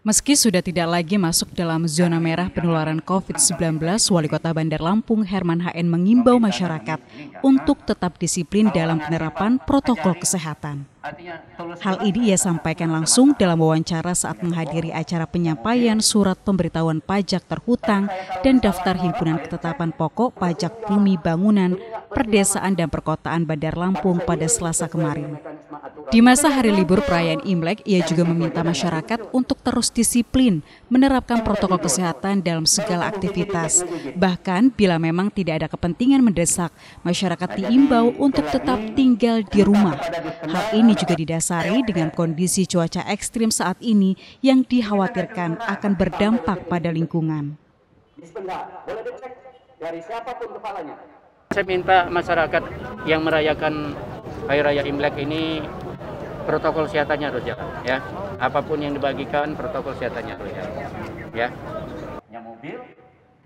Meski sudah tidak lagi masuk dalam zona merah penularan COVID-19, Wali Kota Bandar Lampung Herman HN mengimbau masyarakat untuk tetap disiplin dalam penerapan protokol kesehatan. Hal ini ia sampaikan langsung dalam wawancara saat menghadiri acara penyampaian surat pemberitahuan pajak terhutang dan daftar himpunan ketetapan pokok pajak bumi bangunan, perdesaan dan perkotaan Bandar Lampung pada Selasa kemarin. Di masa hari libur perayaan Imlek, ia juga meminta masyarakat untuk terus disiplin menerapkan protokol kesehatan dalam segala aktivitas. Bahkan bila memang tidak ada kepentingan mendesak, masyarakat diimbau untuk tetap tinggal di rumah. Hal ini juga didasari dengan kondisi cuaca ekstrim saat ini yang dikhawatirkan akan berdampak pada lingkungan. Saya minta masyarakat yang merayakan Hari Raya Imlek ini protokol kesehatannya harus jalan, ya. Apapun yang dibagikan, protokol kesehatannya harus jalan, ya.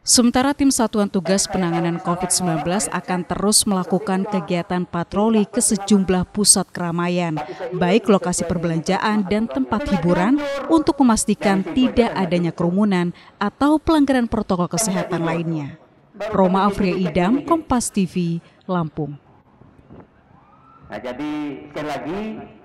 Sementara tim Satuan Tugas Penanganan COVID-19 akan terus melakukan kegiatan patroli ke sejumlah pusat keramaian, baik lokasi perbelanjaan dan tempat hiburan, untuk memastikan tidak adanya kerumunan atau pelanggaran protokol kesehatan lainnya. Roma Afriyadam, KompasTV, Lampung. Nah, jadi sekali lagi